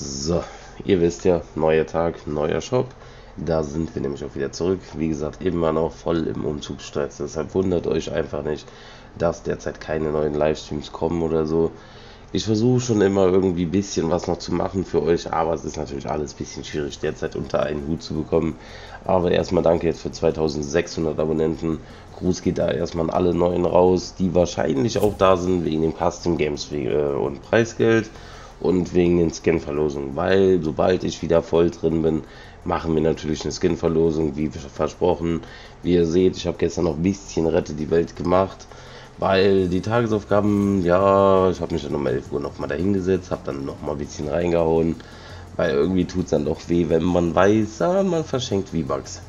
So, ihr wisst ja, neuer Tag, neuer Shop. Da sind wir nämlich auch wieder zurück. Wie gesagt, eben war noch voll im Umzugsstress. Deshalb wundert euch einfach nicht, dass derzeit keine neuen Livestreams kommen oder so. Ich versuche schon immer irgendwie ein bisschen was noch zu machen für euch, aber es ist natürlich alles ein bisschen schwierig derzeit unter einen Hut zu bekommen. Aber erstmal danke jetzt für 2600 Abonnenten. Gruß geht da erstmal an alle Neuen raus, die wahrscheinlich auch da sind wegen den Custom Games und Preisgeld. Und wegen den Skin-Verlosungen, weil sobald ich wieder voll drin bin, machen wir natürlich eine Skin-Verlosung, wie versprochen. Wie ihr seht, ich habe gestern noch ein bisschen Rette die Welt gemacht, weil die Tagesaufgaben, ja, ich habe mich dann um 11 Uhr nochmal dahingesetzt, habe dann nochmal ein bisschen reingehauen, weil irgendwie tut es dann doch weh, wenn man weiß, man verschenkt V-Bucks.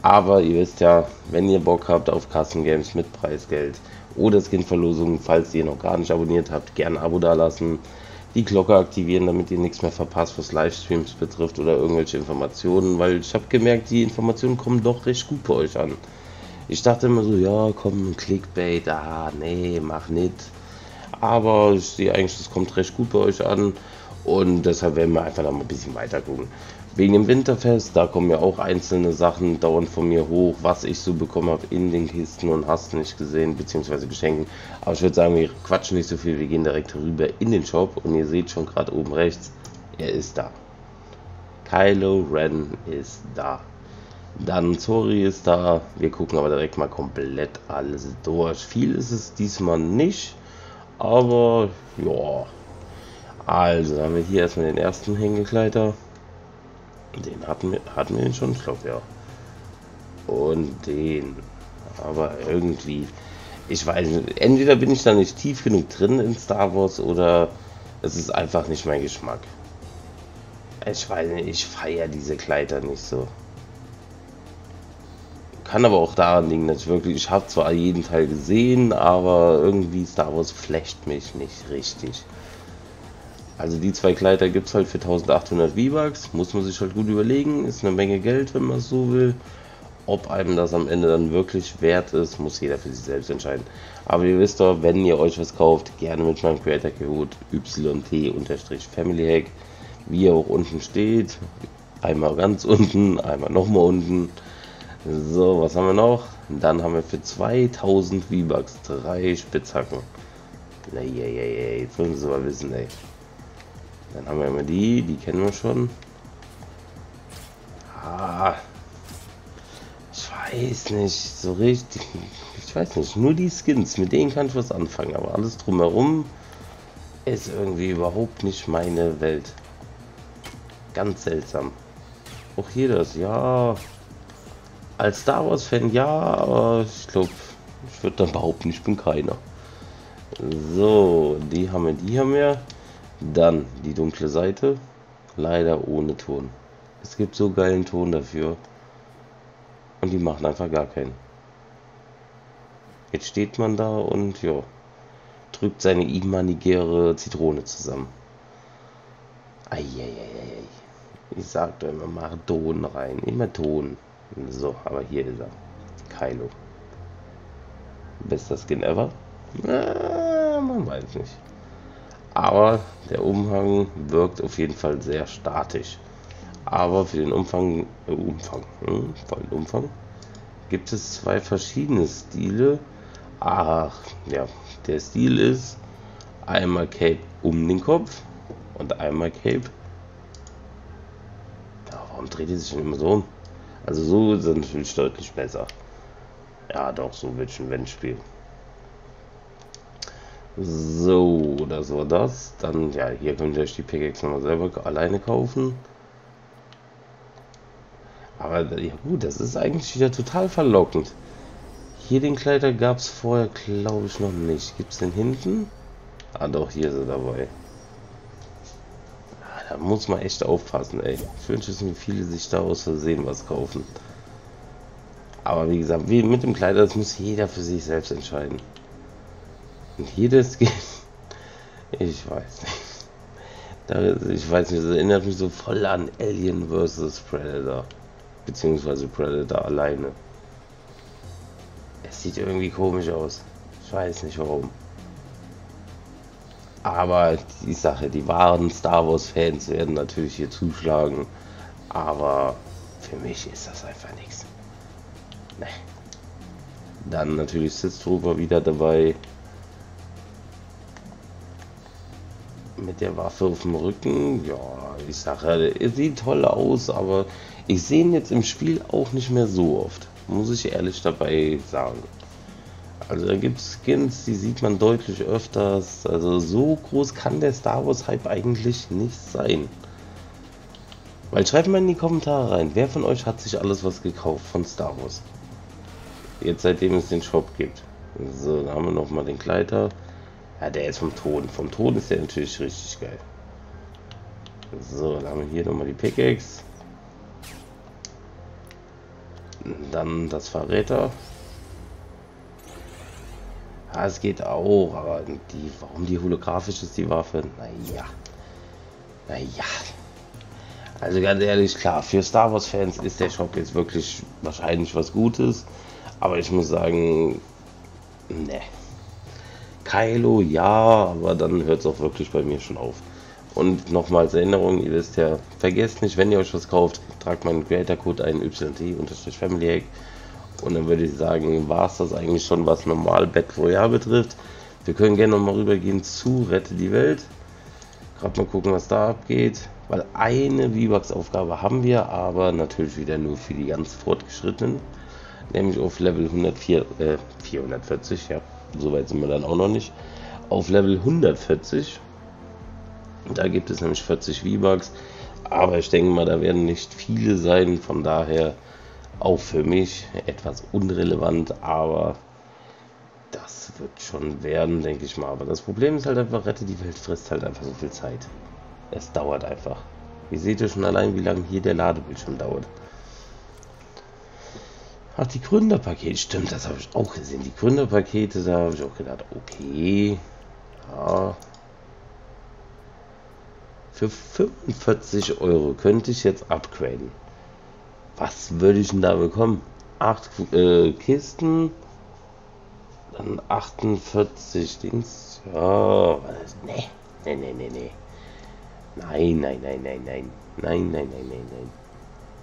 Aber ihr wisst ja, wenn ihr Bock habt auf Custom Games mit Preisgeld oder Skin-Verlosungen, falls ihr noch gar nicht abonniert habt, gerne ein Abo dalassen. Die Glocke aktivieren, damit ihr nichts mehr verpasst, was Livestreams betrifft oder irgendwelche Informationen, weil ich habe gemerkt, die Informationen kommen doch recht gut bei euch an. Ich dachte immer so, ja komm, Clickbait, nee, mach nicht. Aber ich sehe eigentlich, das kommt recht gut bei euch an und deshalb werden wir einfach noch mal ein bisschen weiter gucken. Wegen dem Winterfest, da kommen ja auch einzelne Sachen dauernd von mir hoch, was ich so bekommen habe in den Kisten und hast nicht gesehen, beziehungsweise Geschenken. Aber ich würde sagen, wir quatschen nicht so viel, wir gehen direkt rüber in den Shop und ihr seht schon gerade oben rechts, er ist da. Kylo Ren ist da. Dann Zorii ist da. Wir gucken aber direkt mal komplett alles durch. Viel ist es diesmal nicht, aber ja. Also, dann haben wir hier erstmal den ersten Hängekleider. Den hatten wir den schon, ich glaube ja. Und den. Aber irgendwie, ich weiß nicht, entweder bin ich da nicht tief genug drin in Star Wars oder es ist einfach nicht mein Geschmack. Ich weiß nicht, ich feiere diese Kleider nicht so. Kann aber auch daran liegen, dass ich wirklich, ich habe zwar jeden Teil gesehen, aber irgendwie Star Wars flasht mich nicht richtig. Also die zwei Kleider gibt es halt für 1800 V-Bucks, muss man sich halt gut überlegen, ist eine Menge Geld, wenn man es so will. Ob einem das am Ende dann wirklich wert ist, muss jeder für sich selbst entscheiden. Aber ihr wisst doch, wenn ihr euch was kauft, gerne mit meinem Creator-Code YT-Family-Hack, wie er auch unten steht, einmal ganz unten, einmal nochmal unten. So, was haben wir noch? Dann haben wir für 2000 V-Bucks 3 Spitzhacken. Ey, jetzt müssen wir mal wissen, ey. Dann haben wir immer die kennen wir schon. Ich weiß nicht so richtig. Ich weiß nicht, nur die Skins, mit denen kann ich was anfangen. Aber alles drumherum ist irgendwie überhaupt nicht meine Welt. Ganz seltsam. Auch hier das, ja. Als Star Wars Fan, ja, aber ich glaube, ich würde dann behaupten, ich bin keiner. So, die haben wir. Dann die dunkle Seite, leider ohne Ton. Es gibt so geilen Ton dafür und die machen einfach gar keinen. Jetzt steht man da und ja, drückt seine imaginäre Zitrone zusammen. Eieieiei. Ich sag doch immer, mach Ton rein, immer Ton. So, aber hier ist er, Kylo. Bester Skin ever? Man weiß nicht. Aber der Umhang wirkt auf jeden Fall sehr statisch. Aber für den Umfang gibt es zwei verschiedene Stile. Ach ja, der Stil ist einmal Cape um den Kopf und einmal Cape. Ja, warum dreht er sich denn immer so um? Also so ist es natürlich deutlich besser. Ja, doch, so wird schon wenn spielen. So, das war das. Dann, ja, hier könnt ihr euch die Pickaxe nochmal selber alleine kaufen. Aber ja gut, das ist eigentlich wieder total verlockend. Hier den Kleider gab es vorher, glaube ich, noch nicht. Gibt es den hinten? Doch, hier ist er dabei. Da muss man echt aufpassen, ey. Ich wünsche es mir, viele sich da aus Versehen was kaufen. Aber wie gesagt, wie mit dem Kleider, das muss jeder für sich selbst entscheiden. Jedes Game, ich weiß nicht. Ich weiß nicht, das erinnert mich so voll an Alien versus Predator. Beziehungsweise Predator alleine. Es sieht irgendwie komisch aus. Ich weiß nicht warum. Aber ich sage, die wahren Star Wars Fans werden natürlich hier zuschlagen, aber für mich ist das einfach nichts. Nee. Dann natürlich sitzt Trooper wieder dabei. Mit der Waffe auf dem Rücken, ja, ich sage, er sieht toll aus, aber ich sehe ihn jetzt im Spiel auch nicht mehr so oft, muss ich ehrlich dabei sagen. Also da gibt es Skins, die sieht man deutlich öfters, also so groß kann der Star Wars Hype eigentlich nicht sein. Weil schreibt mal in die Kommentare rein, wer von euch hat sich alles was gekauft von Star Wars? Jetzt seitdem es den Shop gibt. So, da haben wir nochmal den Gleiter. Ja, der ist vom Ton. Vom Ton ist der natürlich richtig geil. So, dann haben wir hier nochmal die Pickaxe. Dann das Verräter. Ja, es geht auch, aber die, warum die holographisch ist, die Waffe? Naja. Naja. Also ganz ehrlich, klar, für Star Wars Fans ist der Shop jetzt wirklich wahrscheinlich was Gutes. Aber ich muss sagen, ne. Kylo, ja, aber dann hört es auch wirklich bei mir schon auf. Und nochmals Erinnerung, ihr wisst ja, vergesst nicht, wenn ihr euch was kauft, tragt meinen Creator-Code ein, YT-Family-Hack. Und dann würde ich sagen, war es das eigentlich schon, was normal Battle Royale betrifft. Wir können gerne nochmal rübergehen zu Rette die Welt. Gerade mal gucken, was da abgeht. Weil eine V-Bucks-Aufgabe haben wir, aber natürlich wieder nur für die ganz Fortgeschrittenen. Nämlich auf Level 440, ja. Soweit sind wir dann auch noch nicht. Auf Level 140. Da gibt es nämlich 40 V-Bucks. Aber ich denke mal, da werden nicht viele sein. Von daher auch für mich etwas unrelevant. Aber das wird schon werden, denke ich mal. Aber das Problem ist halt einfach, Rette die Welt frisst halt einfach so viel Zeit. Es dauert einfach. Ihr seht ja schon allein, wie lange hier der Ladebildschirm dauert. Ach, die Gründerpakete, stimmt, das habe ich auch gesehen. Die Gründerpakete, da habe ich auch gedacht, okay, ja. Für 45 € könnte ich jetzt upgraden. Was würde ich denn da bekommen? 8 Kisten, dann 48 Dings, ja, nee, nee, nee, nee, nee. Nein, nein, nein, nein, nein, nein, nein, nein, nein, nein.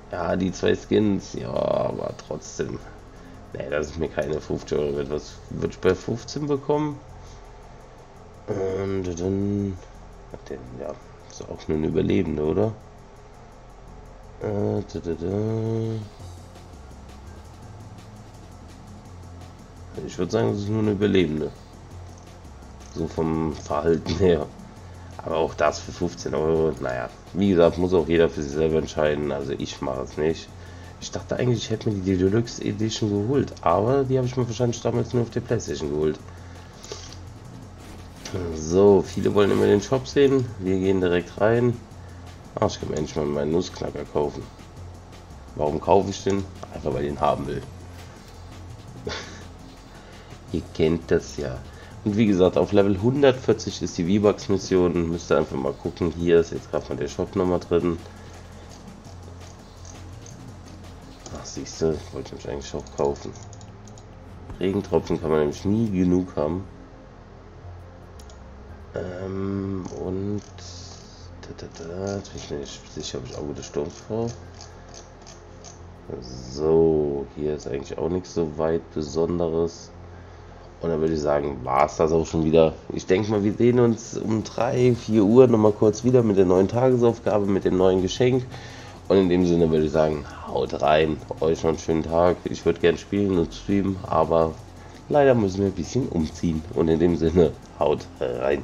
Ja, die zwei Skins, ja, aber trotzdem. Ne, das ist mir keine 50 € wert. Was würde ich bei 15 bekommen? Und dann. Ja, ist auch nur ein Überlebende, oder? Ich würde sagen, das ist nur eine Überlebende. So vom Verhalten her. Aber auch das für 15 €, naja, wie gesagt, muss auch jeder für sich selber entscheiden, also ich mache es nicht. Ich dachte eigentlich, ich hätte mir die Deluxe Edition geholt, aber die habe ich mir wahrscheinlich damals nur auf der Playstation geholt. So, viele wollen immer den Shop sehen, wir gehen direkt rein. Ach, ich kann mir endlich mal meinen Nussknacker kaufen. Warum kaufe ich den? Einfach weil ich den haben will. Ihr kennt das ja. Und wie gesagt, auf Level 140 ist die V-Bucks-Mission. Müsst ihr einfach mal gucken. Hier ist jetzt gerade mal der Shop nochmal drin. Ach, siehst du, wollte ich mich eigentlich auch kaufen. Regentropfen kann man nämlich nie genug haben. Und. Jetzt bin ich mir nicht sicher, ob ich auch gute Sturmfrau. So, hier ist eigentlich auch nichts so weit Besonderes. Und dann würde ich sagen, war es das auch schon wieder. Ich denke mal, wir sehen uns um 3, 4 Uhr nochmal kurz wieder mit der neuen Tagesaufgabe, mit dem neuen Geschenk. Und in dem Sinne würde ich sagen, haut rein, euch noch einen schönen Tag. Ich würde gerne spielen und streamen, aber leider müssen wir ein bisschen umziehen. Und in dem Sinne, haut rein.